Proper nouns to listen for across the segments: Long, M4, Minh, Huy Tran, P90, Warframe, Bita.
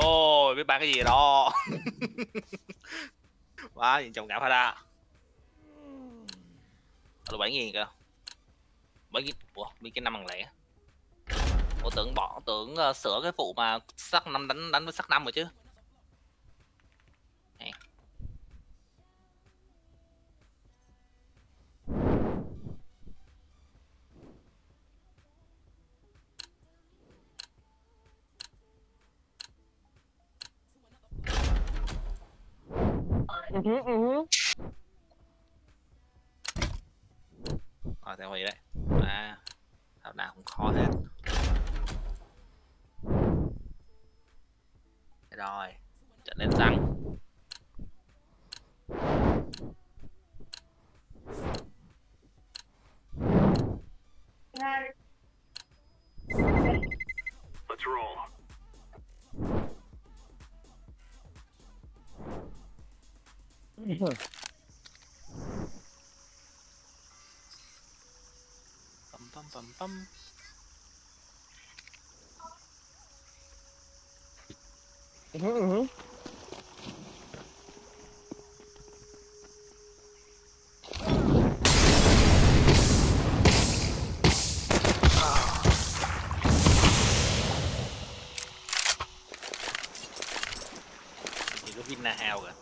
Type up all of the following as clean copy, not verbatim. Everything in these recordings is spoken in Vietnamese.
Ôi biết ba cái gì đó. Quá nhìn chồng cảm hả ra. Là 7.000 kìa. Ủa, mấy cái 5 bằng lẻ. Ủa tưởng bỏ, tưởng sửa cái vụ mà sắc 5 đánh với sắc 5 rồi chứ. Nè. Rồi theo hồi đấy. À, thảo nào cũng khó hết. Rồi, trở nên răng. Let's roll. Pam. Chỉ có Vina hào kìa.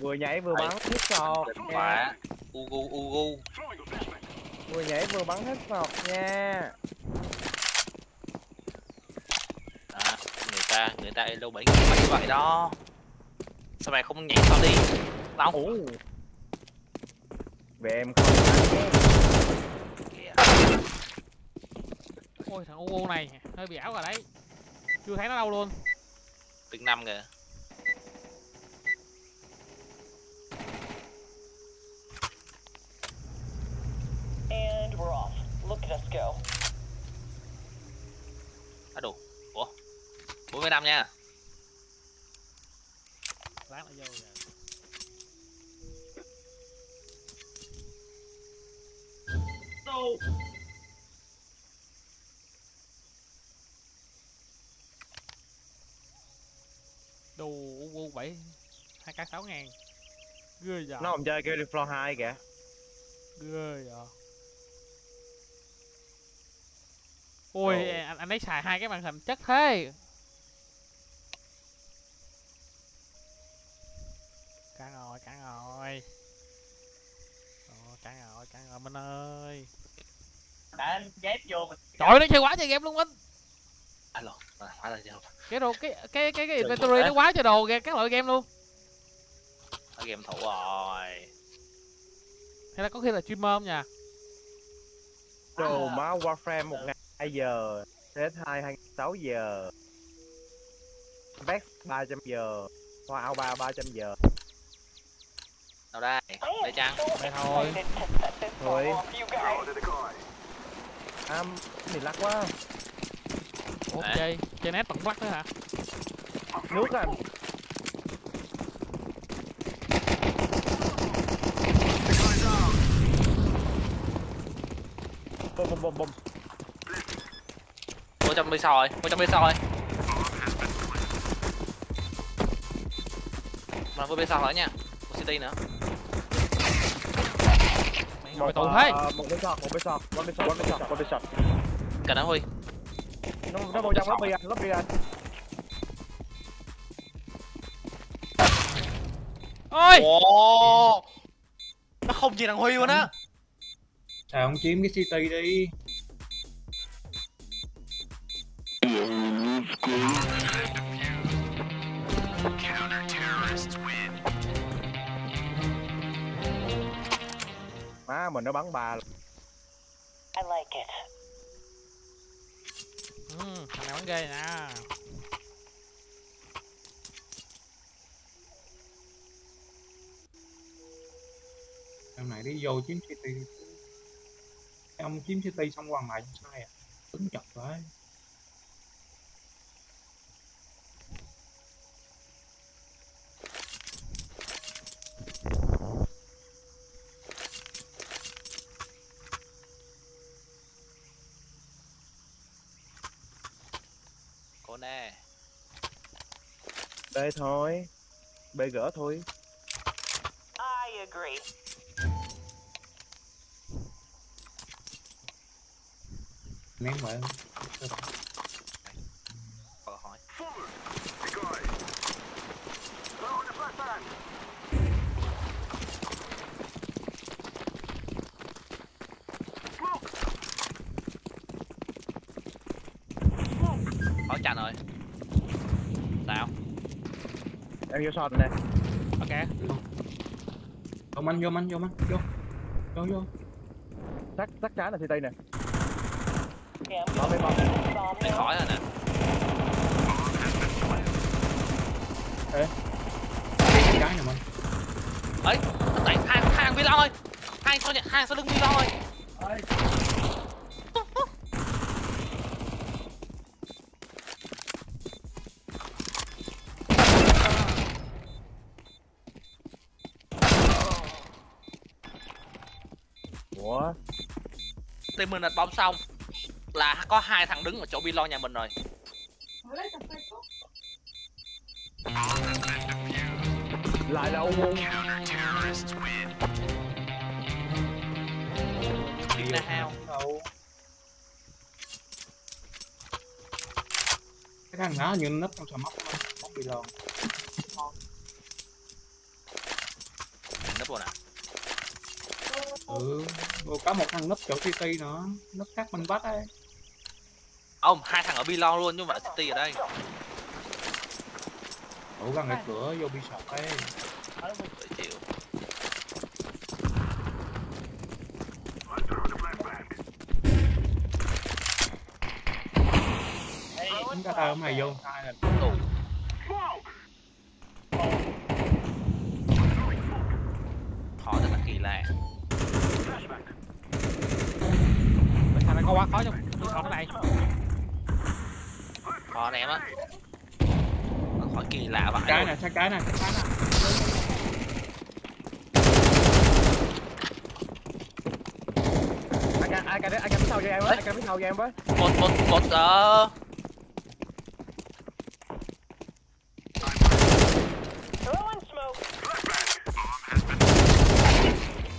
Vừa nhảy vừa bắn hết sọt nha. Ugu. Vừa nhảy vừa bắn hết sọt nha. À, người ta elo 7 như vậy đó. Sao mày không nhảy sao đi? Tao về em không yeah. Ôi thằng Ugu này hơi bị ảo rồi đấy. Chưa thấy nó đâu luôn. Từng 5 kìa. Á đồ, ủa, 45 nha. Lát nó vô rồi. Đâu. Đồ u 7 2k 6.000. Ghê dạ. Nó không chơi kêu đi floor 2 kìa. Ghê dạ. Ôi anh ấy xài 2 cái màn hình chất thế. Cả ngồi Minh ơi. Anh ghép vô mình. Trời ơi nó chơi quá trời game luôn Minh. Alo, phải là cái đồ cái inventory nó quá trời đồ kìa, các loại game luôn. Nó game thủ rồi. Thế là có khi là streamer không nhỉ? Đồ máu Warframe 1 ngày 2 giờ, thế 2 26 giờ, Vex 300 giờ, hoa ao 300 giờ. Đâu đây? Đây chăng? Đây thôi. Rồi. Thì lắc quá. Ủa chơi nét bằng bắt nữa hả? Nước à. Bom. Vô trong bên sau rồi, Mà vô bên sau nữa nha, vô city nữa. Mày tụi thế. Một bên sau. Cả đám Huy. Nó vô trong lobby anh. Ôi wow. Nó không chỉ thằng Huy luôn á. Sao không chiếm cái city đi. Má mình nó bắn bà. I like it. Thằng này bắn ghê nè. Thằng này đi vô chiếm city. Ông chiếm city xong hoàng lại không sai à. Tính chật vậy. Cô nè. Đây thôi. Bê gỡ thôi. I agree. Ném vậy không? Hỏi. Bỏ chặt rồi. Sao? Em vô shot nè. Ok. Ông anh vô, vô. Vô. Tắt trái là thì tây nè. Bỏ bên bóng. Để khỏi rồi nè. Ê. Cái này mình. Ấy, nó tẩy thang Bita ơi. Thang sau lưng Bita ơi. Ơi. Ủa. Team mình đặt bóng xong. Là có hai thằng đứng ở chỗ bi lo nhà mình rồi. Lại là ông Long. Đi ra hao. Cái thằng đó như nấp trong sờ móc bi lo. Nấp luôn à? Ừ, có một thằng nấp chỗ CT nữa, nấp khác mình bắt ấy. Ông, hai thằng ở bi lo luôn nhưng mà ở CT ở đây. Ủa gần ngay cửa vô bi sọt ấy. Chịu. Chúng ta tao mày vô. Khó thật là kỳ lạ. Thằng này có quá khó chứ. Khó cái này. Khó ném á. Khỏi kỳ lạ vậy. Cái này, cái này. Ai cản phía sau cho em với. Một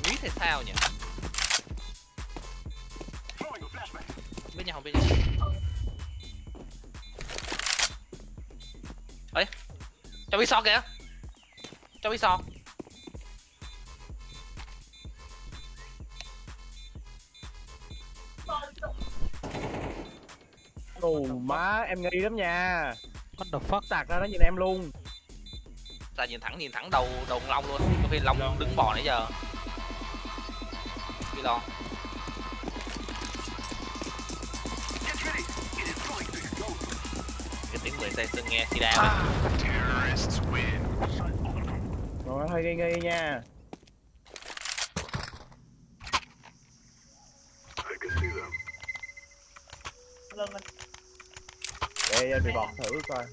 Nghĩ thì sao nhỉ? Bên nhà hồng bên nhà. Ấy, cho bị so kìa. Cho bị so. Ồ má, em nghi lắm nha. What the fuck, tạc ra nó nhìn em luôn. Ta nhìn thẳng đầu Long luôn. Có khi Long đứng bò nãy giờ. Đi Long. Tiếng người say sương nghe Sida rồi hơi nghi nha. Để bị bọt thử coi.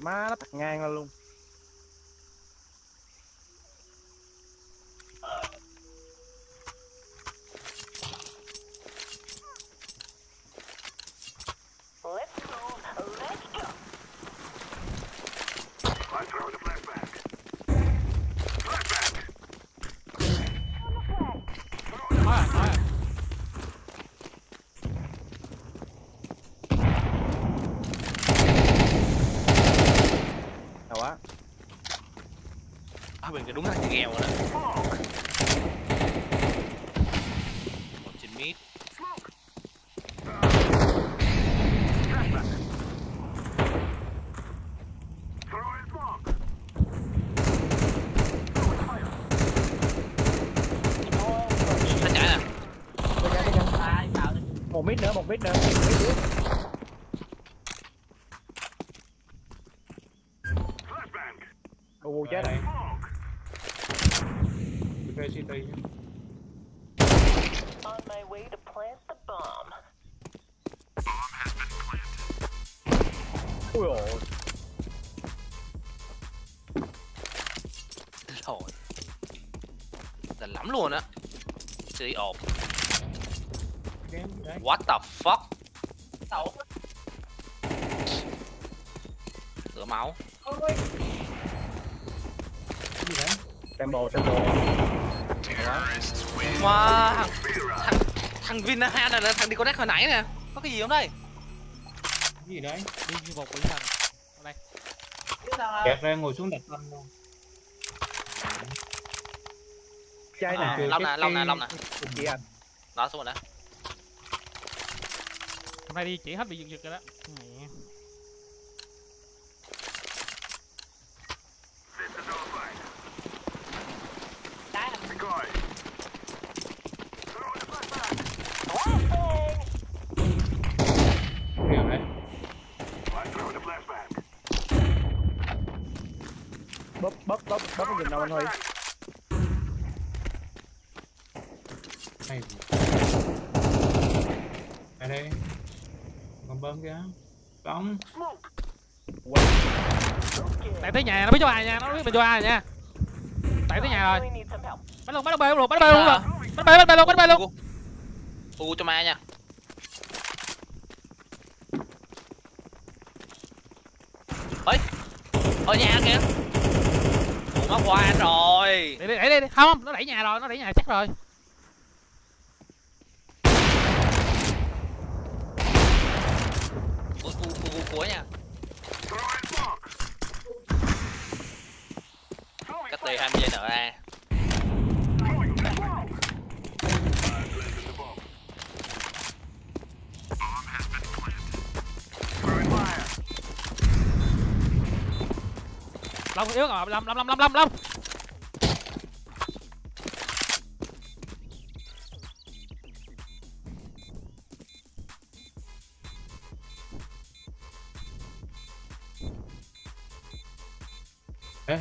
Má nó tạt ngang ra luôn. Quá À, mình cái đúng là nghèo rồi đó. Một trên mít. Một mít nữa. Ồ chết rồi. Cái gì đây? On my way to plant the bomb. Bomb has been planted. Ui ôi. Thôi. Giật lắm luôn á. Chơi ộp. What the fuck? Xấu. Rửa máu. Ôi. Gì thế? Tempo. Wow, thằng Vinaha này là thằng đi connect hồi nãy nè. Có cái gì không đây? Cái gì đấy? Đi như vọc với thằng. Này. Kẹt ra ngồi xuống đặt con luôn. Chai này kìa. Long nè. Đó xuống rồi đó. Hôm nay đi chỉ hết bị giật rồi đó. Mẹ. Bóp cái gì nào anh Huy. Đây đây. Còn bơm kìa. Bóng. Tại tới nhà nó biết cho ai nha, nó biết mình cho ai nha. Tại tới nhà rồi. Bắt luôn. Thu cho ma nha. Ơi. Ở nhà kìa. Nó qua rồi. Để đi. Không, nó đẩy nhà rồi, chắc rồi. Cuối nha. Cách đây 20 giây nữa ra. Long yếu rồi, Long. Ê.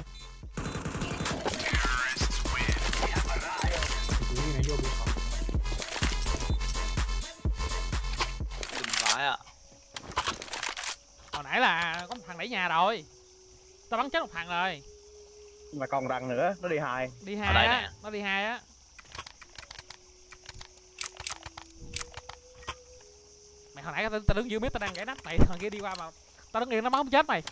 Hồi nãy là có một thằng đẩy nhà rồi. Tao bắn chết một thằng rồi. Mà còn đằng nữa, nó đi hai. Nó đi hai á. Mày hồi nãy tao đứng dưới biết tao đang gãy nắp này, thằng kia đi qua mà tao đứng yên nó bắn không chết mày.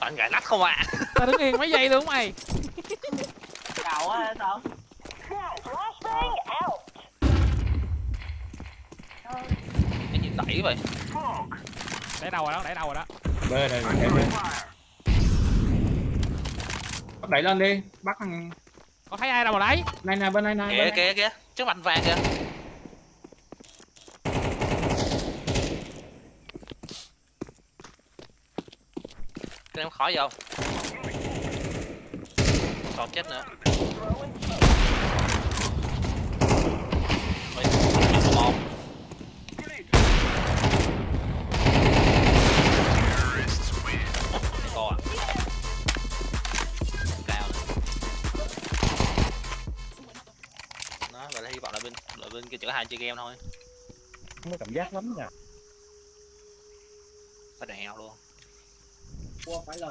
Toàn gãy nắp không ạ. Tao đứng yên mấy giây luôn mày. Cậu á tao. Cái gì đẩy vậy? Đẩy đầu rồi đó. Đây. Bắt đẩy lên đi, bắt thằng. Có thấy ai đâu mà đẩy? Này nè, bên đây nè. Kìa. Trước mặt vàng kìa. Cái em khỏi vô. Còn chết nữa. Bên kia chở hai chơi game thôi. Không có cảm giác lắm nha. Phải đèo luôn. Ủa, phải là...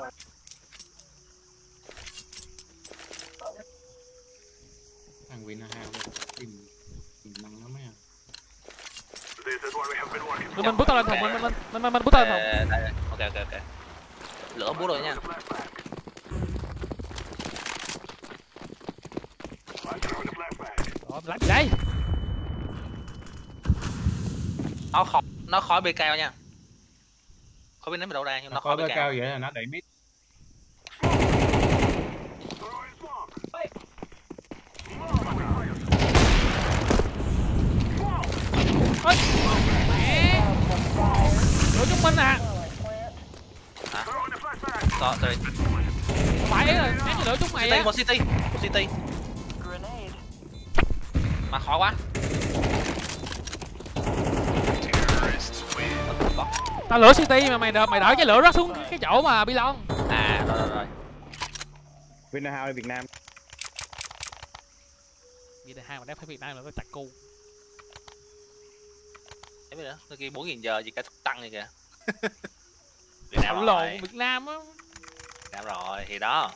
Thằng Vinaha tìm năng lắm nha. Mình bút tao lên thùng, mình bút tao lên thùng. Ok. Lửa bút rồi nha. Đó, lái gì đây? Nó khỏi BK nha. Không biết nó ở đâu ra nhưng nó khỏi BK. Nó khỏi BK vậy là nó đẩy mít. Ôi mẹ. Đuổi chúng mình à. Hả? Có rồi. Phải rồi, ném lửa chúng mày á. Một CT, một CT. Mà khó quá. Tao lửa CT mà mày đỡ cái lửa đó xuống cái chỗ mà bị lon. À rồi rồi rồi. Vina House Việt Nam. Vina House mà đáp phải Việt Nam là nó chặt cu. Em biết nữa, nó kia 4.000 giờ gì cả tăng vậy kìa. Việt Nam lộn Việt Nam á. Đã rồi thì đó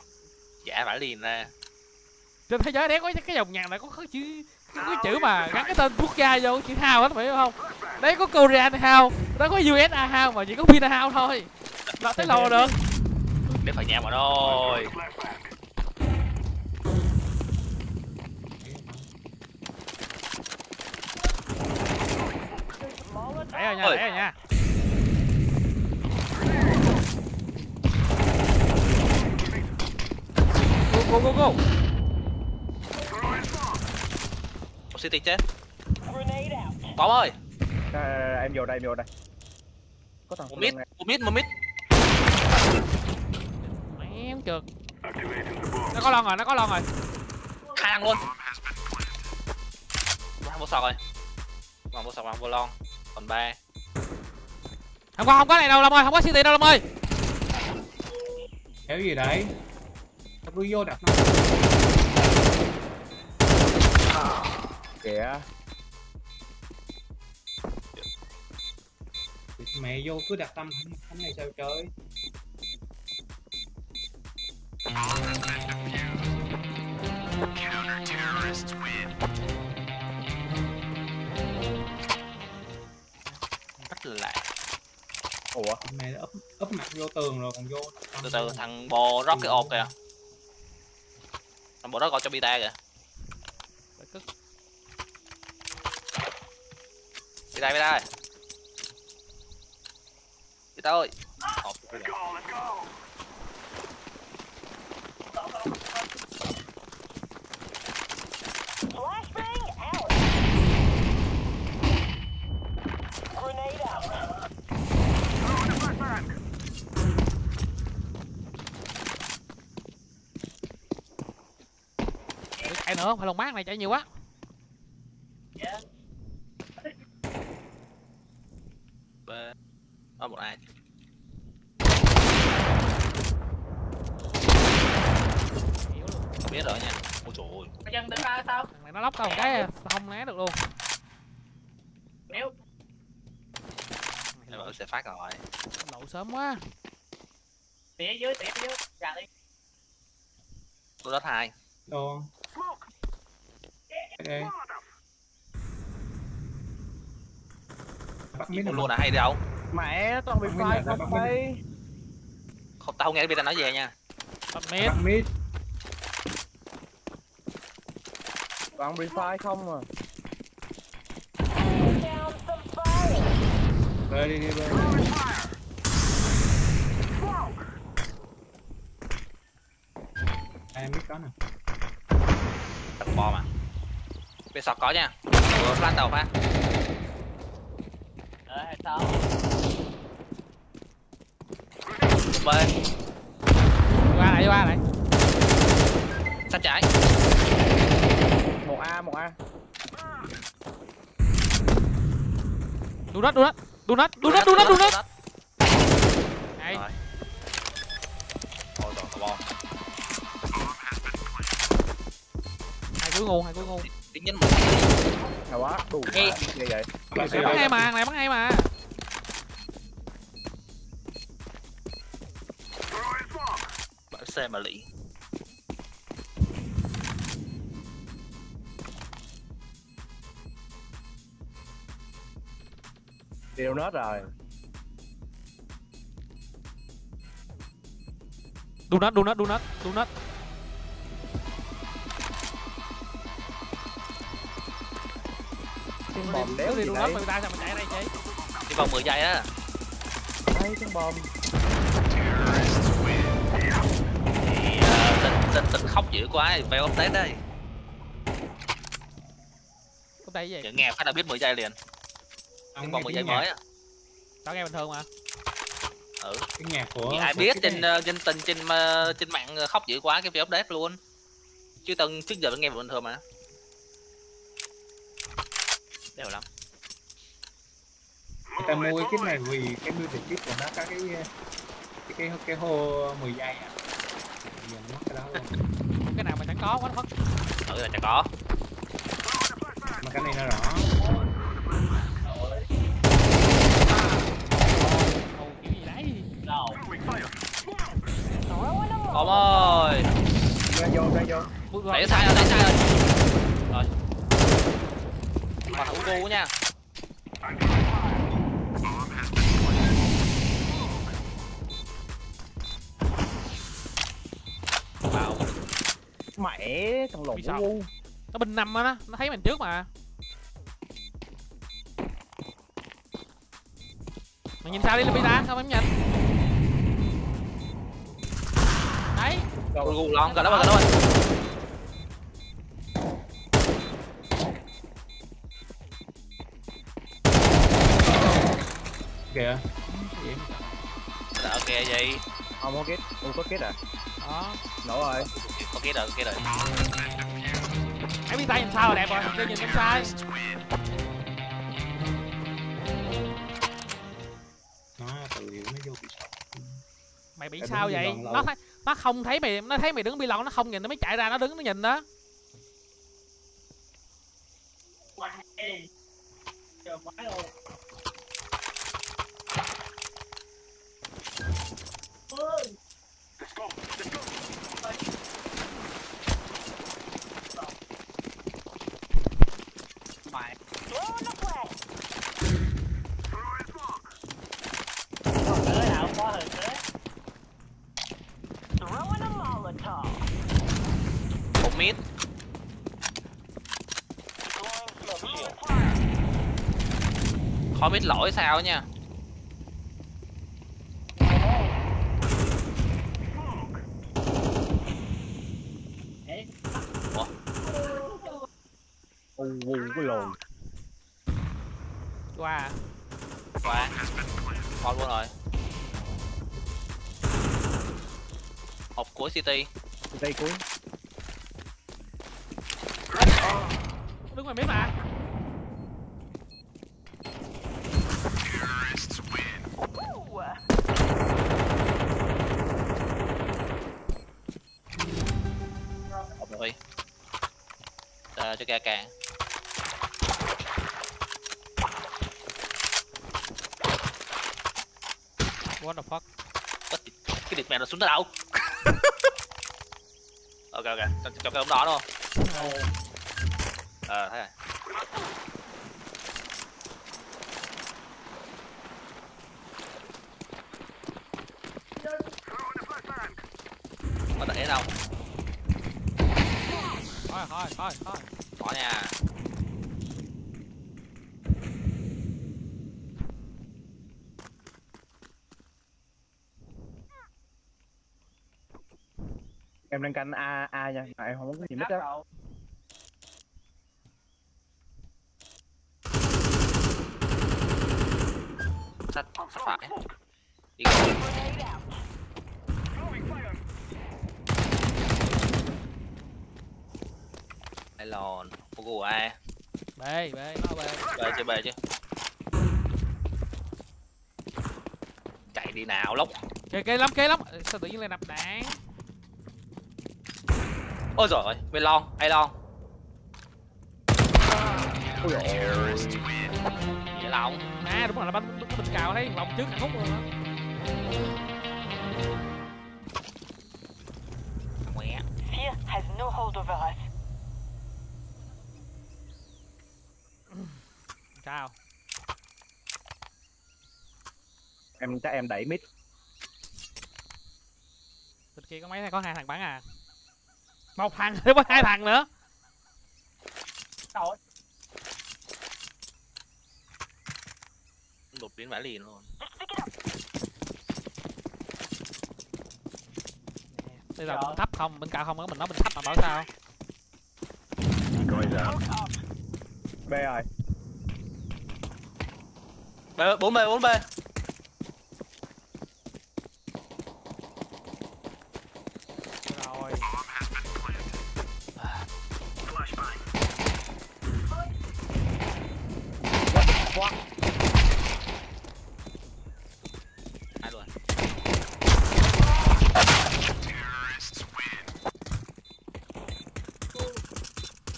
giả phải liền ra trên thế giới đấy có cái dòng nhạc này có chữ cái chữ mà gắn cái tên quốc gia vô chữ hao hết phải không? Đấy có Korean Hao, đó có USA Hao mà chỉ có Vina Hao thôi. Nó tới lâu được. Để phải nhà mà thôi. Để rồi nha, để rồi nha. Go go go. Một CT chết. Bóng ơi. Em vô đây, em vô đây. Có thằng một mít. Em trượt. Nó có lon rồi, nó có lon rồi. Hai thằng luôn. Vào vô sọc rồi. Vào vô sọc, vào vô lon. Còn 3. Không có này đâu Long ơi, không có CT đâu Long ơi. Kéo gì đấy? Tôi vô đặt nó. Kìa. Mẹ vô cứ đặt tâm thánh này sao trời. Rất lạ. Ủa, mẹ ấp ấp mặt vô tường rồi còn vô. Từ từ thằng bò rót cái ột kìa. Thằng bộ đó gọi cho Bita kìa. Bita ơi. Bita ơi. Nữa, phải lồng mát này chạy nhiều quá. Đó một ai. Không biết rồi nha. Ôi trời ơi. Chân tính ra sao? Mày nó lóc tao một cái không né được luôn. Nếu mày lỗi sẽ phát rồi. Lậu sớm quá. Tỉa dưới. Gà đi. Tôi đốt 2. Đồ. Đây. Bắt mít luôn là hay đâu. Mẹ tao bị phai không thấy. Không tao không nghe Bita nói về nha. Bắt mít. Bạn bị phai không à. Đây đi đi. Em biết có nè. Bò mà. Bên sọt có nha. Ủa, flash đầu pha. Đấy, hay sao? Bên. Qua lại. Sao chạy? 1A. Đu đất. Này. Thôi rồi, bò. Hai cuối ngu. Tiếng nhánh một. Hay quá, đủ quá. Như vậy. Bắn hay mà. Bắn xe mà lị. Tiêu nốt rồi. Đu nốt. Bom đéo đi luôn đó, người ta sao mà chạy đây chị? Đi vòng 10 giây á. Đây con bom. Tình khóc dữ quá, veo update đây. Update gì? Nghe phát là biết 10 giây liền. Cái con 10 giây mới á. Đó nghe bình thường mà. Ừ. Cái nhạc của nhưng ai biết trên mạng khóc dữ quá cái phải update luôn. Chứ từng trước giờ vẫn nghe bình thường mà. Đều lắm. Người ta mua cái kit này vì cái music kit của nó có cái hô 10 giây á. Nhìn mất cái đó luôn. Cái nào mà chẳng có quá nó mất. Ừ là chẳng có. Mà cái này nó rõ. Ông ơi. Ra vô. Để sai rồi. Rồi. Mà thủ cô nha. Bảo. Mẹ thằng lộn ngu. Nó bên 5 á, nó thấy mình trước mà. Mày nhìn sao đi là Bita, không em nhìn. Đấy. Rồi gù lon cả đó rồi. Kìa. Gì? Sợ kìa gì? Không có kết, không có kết à. Đó, nổ rồi. Có kết rồi, ok rồi. Thấy Bita nhìn sao rồi đẹp rồi, tôi nhìn không sai. Mày bị sao vậy? Nó không thấy mày, nó thấy mày đứng bi lon nó không nhìn nó mới chạy ra nó đứng nó nhìn đó. Mid. Khó biết lỗi sao nha. Cái lồn. Qua. Hot luôn rồi. Hộp cuối city. City cuối. Đứng ngoài mép mà. Rồi. Ta cho ca càng. What the fuck? Cái địch mẹ nó xuống tới đâu? Ok, cho cái ống đỏ đúng không? Thấy rồi. Có để đâu. Thôi. Bỏ nha. Em đang canh A nha, mà em không có gì mất đó. Sát phải. Đi gần. Ai lòn, cô của ai? Bê chứ. Chạy đi nào lốc. Cây lắm. Sao tự nhiên lại nạp đạn? Ôi giời ơi, bên Long, ai Long? Ôi giời. Lòng. À đúng rồi, là bánh bịch cào thấy lòng trước hạnh phúc luôn á. Mẹ. Fear has no hold over us. Chào. Em chắc em đẩy mít. Bên kia có mấy này có 2 thằng bắn à. Một thằng thì có 2 thằng nữa. Trời. Đột biến vãi liền luôn. Bây giờ mình thấp không, bên cao không á, mình nói mình thấp mà bảo sao? Coi ra. B rồi. 4B. Rồi.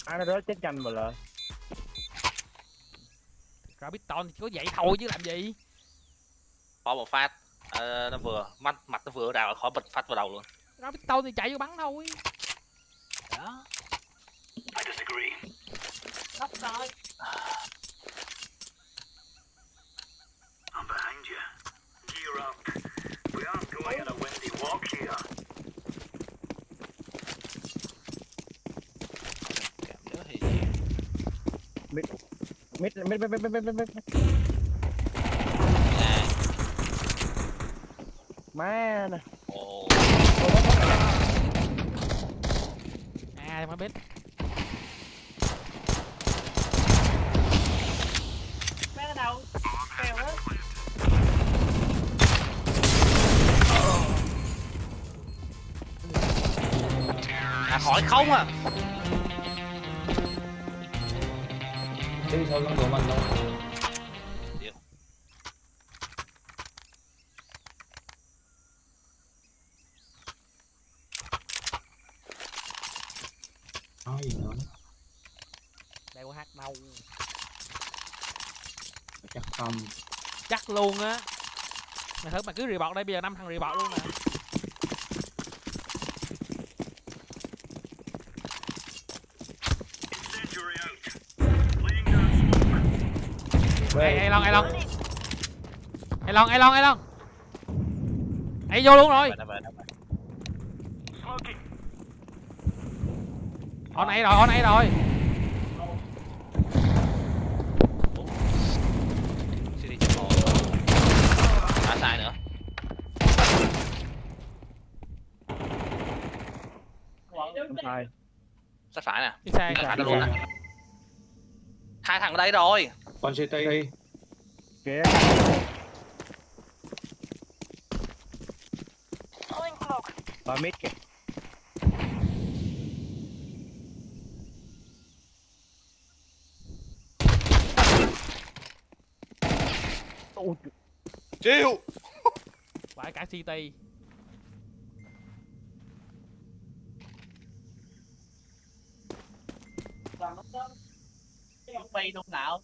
Ai nó rớt chết nhanh mà lợ. Ra Bita thì có vậy thôi chứ làm gì. Bỏ một phát nó vừa mặt nó vừa đào khỏi bịch phát vào đầu luôn. Ra Bita thì chạy vô bắn thôi. Đó. I disagree. Sắp rồi. I'm behind you. Gear up. We aren't going on a windy walk here. Cảm nhớ thì Mít. Má nè. Ồ. À má biết. Má ở đâu? Kèo á. À hỏi không à. Đi sau lưng của mình đâu. Nói gì nữa? Đây có hát đâu. Chắc không. Chắc luôn á. Mày thử mà cứ report đây bây giờ 5 thằng report luôn nè. Ê Long. Ê vô luôn rồi. Hồi nãy rồi. Đã sai nữa. Sát phải nè. Đi sai luôn nè. Hai thằng ở đây rồi. Con CT. Kìa. Ba mít kìa. Chiêu. Phải cả CT. Làm nó cái ông bay đông đạo.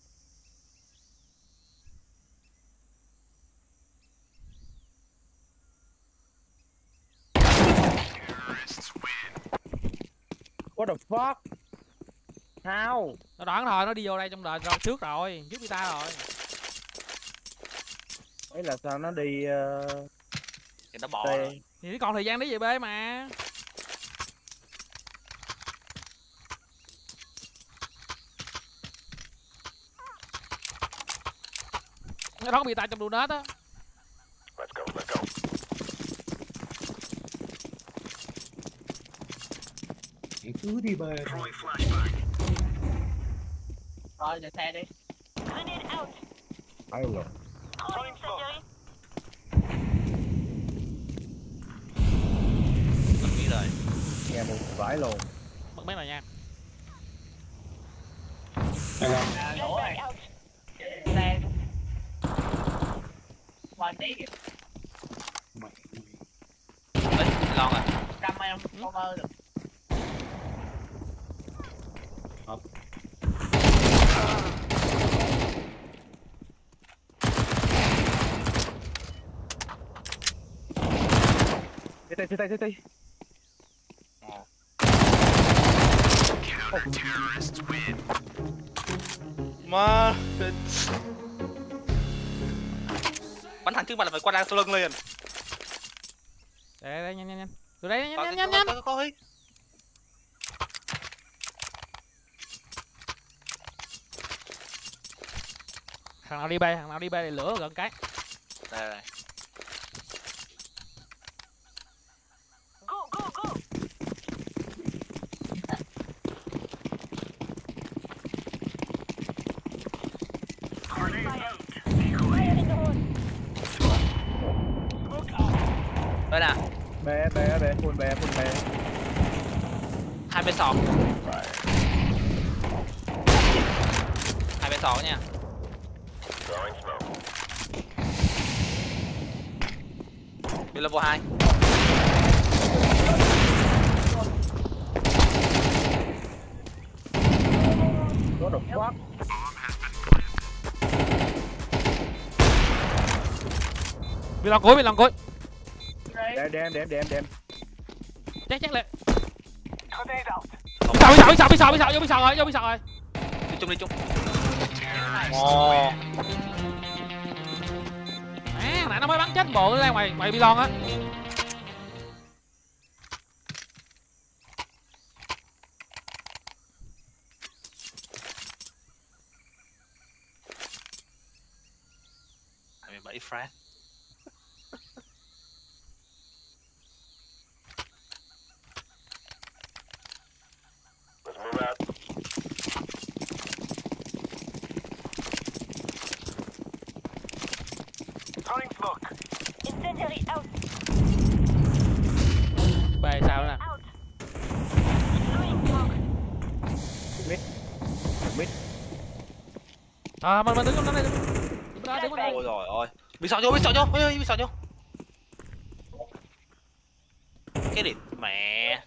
What the fuck? How? Nó đoán thôi, nó đi vô đây trong đời rồi trước rồi, giết Bita rồi. Ấy là sao nó đi thì nó bỏ rồi. Thì còn thời gian đấy về bê mà. Nó đón Bita trong đồ nết á. Let's go. Cứ đi bơi rồi để xe đi. Ai rồi? Nghe một vãi lồn. Mất mấy rồi nha. Long à? Trăm em không mơ được. Tay. Má bắn thẳng trước mặt là phải qua đao sau lưng liền. Đây nhanh. Từ đây nhanh. Thằng nào đi bay thì lửa gần cái. Đây. Out. แบะคนแบะ 2 2 เนี่ย Bên level 2. What the fuck? Bị lòng cối. Đem. Chắc lại. Bị sợ rồi. Đi chung. Nãy nó mới bắn chết bộ ra ngoài Bita á. Bị frack. Bài sao nè. Mít. À mình đứng trong đó này. Đứng. Ôi giời ơi. Bị sợ vô. Ôi bị sợ vô. Cái địt mẹ.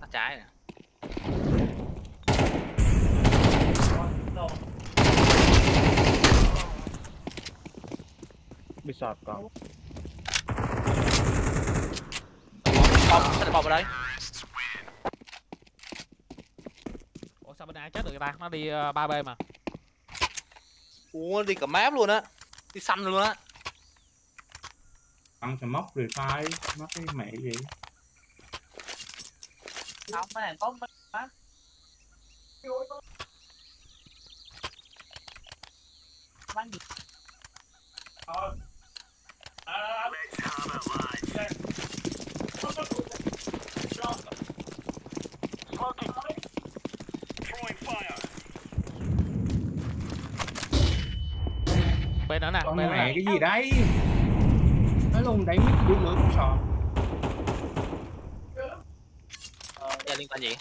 Nó trái nè. Bị sọt còn. Bọc ở đây. Ủa sao bên A chết được người ta? Nó đi 3B mà. Ủa đi cả map luôn á. Đi xanh luôn á. Ăn sầm móc rồi phai. Móc cái mẹ gì? Không, mấy thằng có mắc. Bắn gì? Thôi. Bên đó nè, con mẹ này. Cái gì đấy? Nó luôn đẩy mít đuổi lửa cũng sọt. Ra liên quan gì?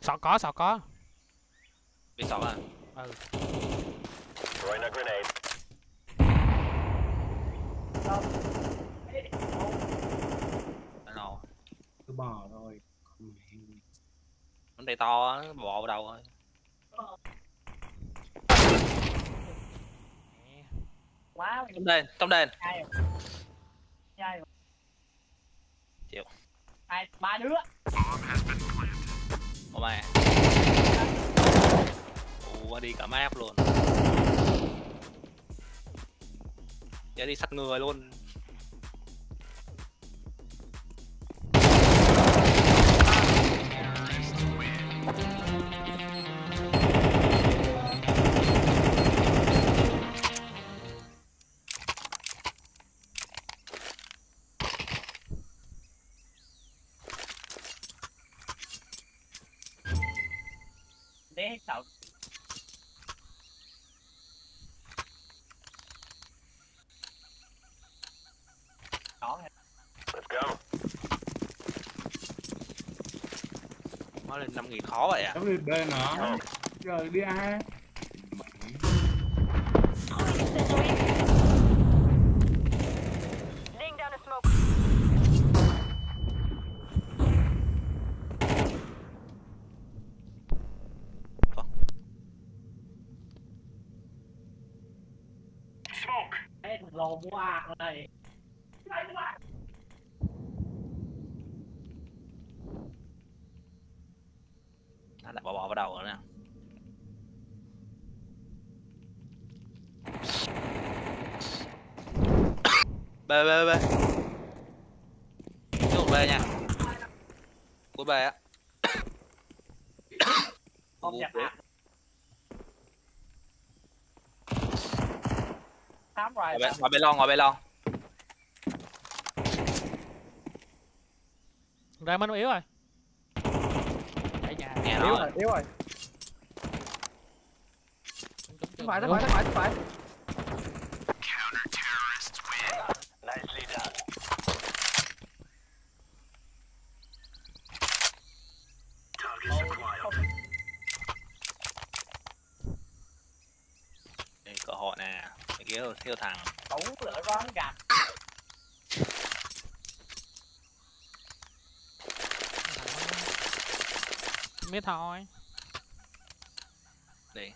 Sọt có. Bị sọt à? Ừ. Cứ bò thôi. Nó đầy to á, bò vào đầu thôi. Quá. Trong đền. Chịu. Hai, ba đứa. Ô mẹ. Ủa đi cả map luôn. Để đi sắt người luôn. Để hết lên 5.000 khó vậy à? Đi B nữa. Rồi đi A. Lò qua này. Nó lại bỏ vào đầu rồi nè. Bê. Tiếp tục bê nha. Cuối bê á. Không nhập hả? Ngồi bê long. Ra Minh nó yếu rồi. Chạy nhà. Yếu rồi. phải, phải, phải, phải, phải. Đây cơ hội nè, cái kia thiêu thằng. Tấu lửa rón gạt. Biết thôi. Đây.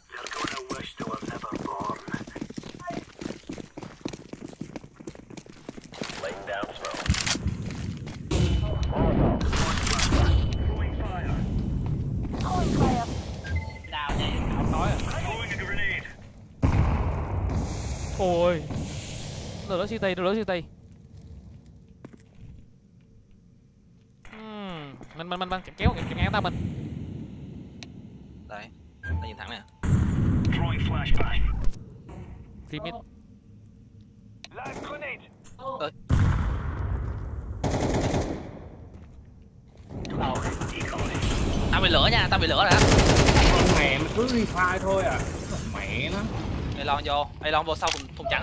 Ôi, đồ đó siêu tay, đồ đó siêu tay. Mình kéo kẹp ngang ta mình. Đấy, ta nhìn thẳng nè. Remit. Tao bị lửa nha, tao bị lửa rồi đó. Mẹ mình cứ refire thôi à. Mẹ nó. Long vô, Long vô sau thùng trắng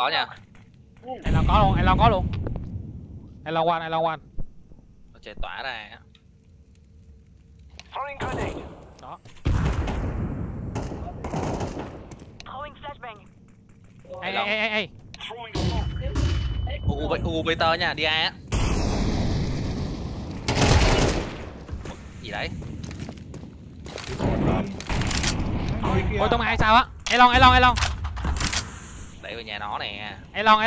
Có nha. Anh Long có luôn. Anh Long quan. Nó chạy tỏa ra. Đó. Ê. U Bita nha, đi A á. Gì đấy? Ôi tông ai sao á? Anh Long. Để vào nhà nó nè. Elon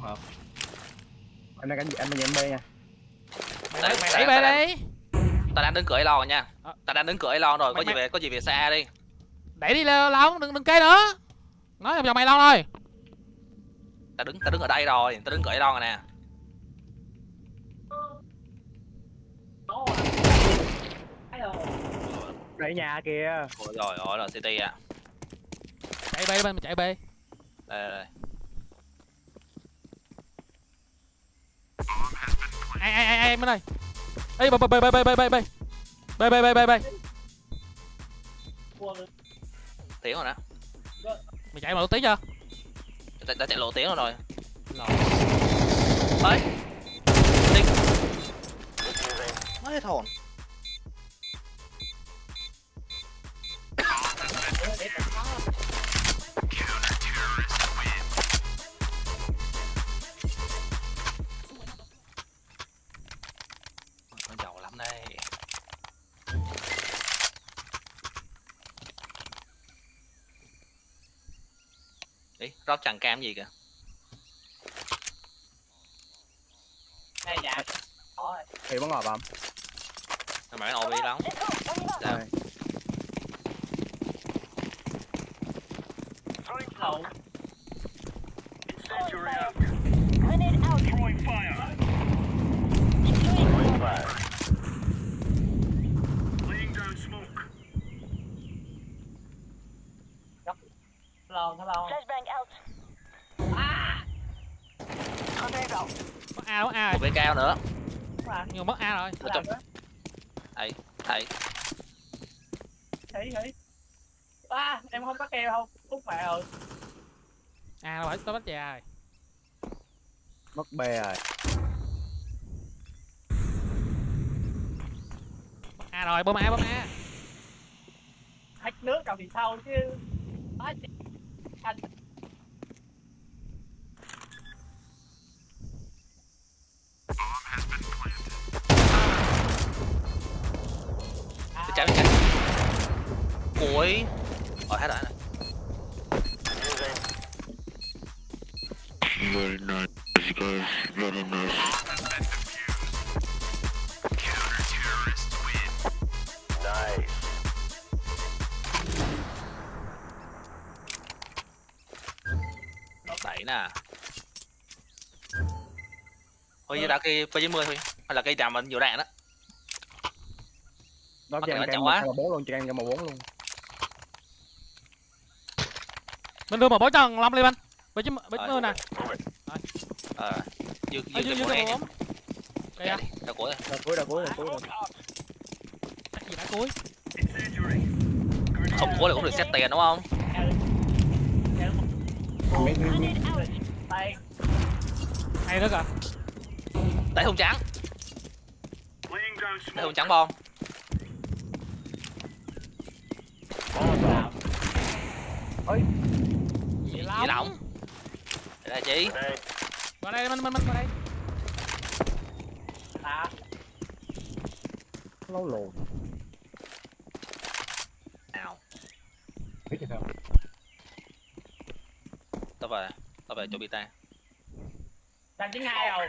hợp. Em đang cánh em đang em nha. Đấy, mày về đi. Tao đang đứng cửa Elon rồi nha. Tao đang đứng cửa Elon rồi, có gì về xa đi. Đẩy đi Long, đừng kế nữa. Nói vòng vòng mày Elon thôi. Tao đứng ở đây rồi, tao đứng cửa Elon rồi nè. Đẩy nhà kìa. Ôi giời ơi là city à. Chạy B bên mình chạy B. Đây. Ai bên này. Ê B. Tiếng rồi nè. Mày chạy mà lộ tiếng chưa? Đã chạy lộ tiếng rồi. Đấy. Tiếng. Nó hết hồn. Rót chằng cam gì kìa. Đây dạ. Thì bắn ngọt bấm. Thằng mày nó bị lắm. Rồi. A rồi. Cao nữa. Nhưng mất A rồi. Thầy. hí. À, em không bắt keo không? Út mẹ rồi. À, phải tao bắt chè rồi. Mất bè rồi. À rồi, bơm A, bơm A. Hách nước còn thì sau chứ. Đó, anh. Chạy chạy. Cuối. Ở hết rồi. Very nice guys, very nice. Counter-terrorist win. Nice. Nó đẩy nè. Thôi giờ đã cây P90 thôi, hay là cây tràm mình nhiều đạn đó. Nó chạy càng quá, M4 luôn, chạy càng M4 luôn. Mình đưa M4 cho Long lên anh. Bây chứ bây nè. Ờ. Dư dư cái bóng. Kìa. Đã cuối rồi. Đã cuối. Cái gì đã cuối? Không cuối là cũng được set tiền đúng không? Tay. Hay đó kìa. Đẩy thùng trắng. Đẩy thùng trắng bom. Ôi. Chị Lỏng. Là chị. Qua đây mình qua đây. À. Lâu lộn. Nào. Biết chưa sao? Tao về chỗ Bita. Đang tiếng hai rồi.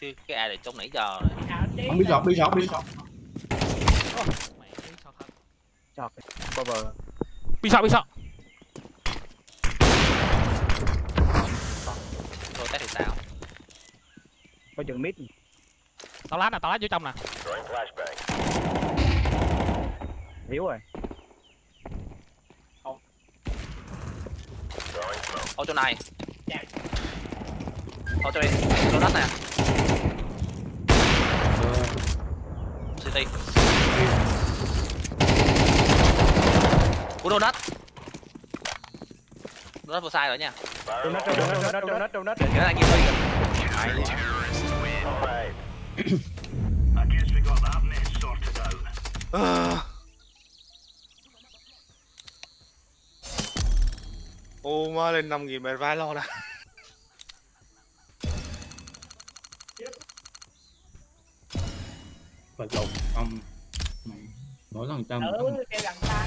Thì cái ai để trông nãy giờ này. Không biết sọt. Mày đi sọt thật. Sọt. Cover. Bị sọt. Tết thì sao? Có chừng mít. Tao lát vô trong nè. Hiểu rồi. Không. Ô chỗ này. Ô chỗ đi. Chỗ đất nè. City. Cú đồ đất. Nó vừa sai rồi nha. Donut. Cái này kia thôi. Ô má lên 5.000 mày vai lo nè. Phải lộn không. Nói rằng trăm.